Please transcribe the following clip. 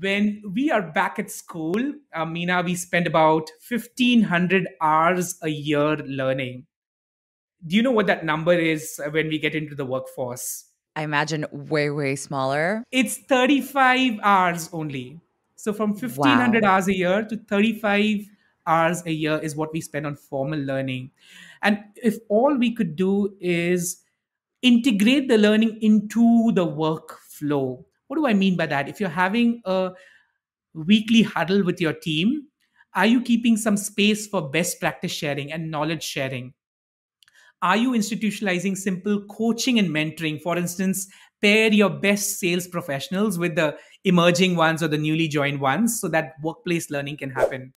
when we are back at school, Meena, we spend about 1,500 hours a year learning. Do you know what that number is when we get into the workforce? I imagine way, way smaller. It's 35 hours only. So from 1,500 hours a year to 35 hours a year is what we spend on formal learning. And if all we could do is integrate the learning into the workflow. What do I mean by that? If you're having a weekly huddle with your team, are you keeping some space for best practice sharing and knowledge sharing? Are you institutionalizing simple coaching and mentoring? For instance, pair your best sales professionals with the emerging ones or the newly joined ones so that workplace learning can happen.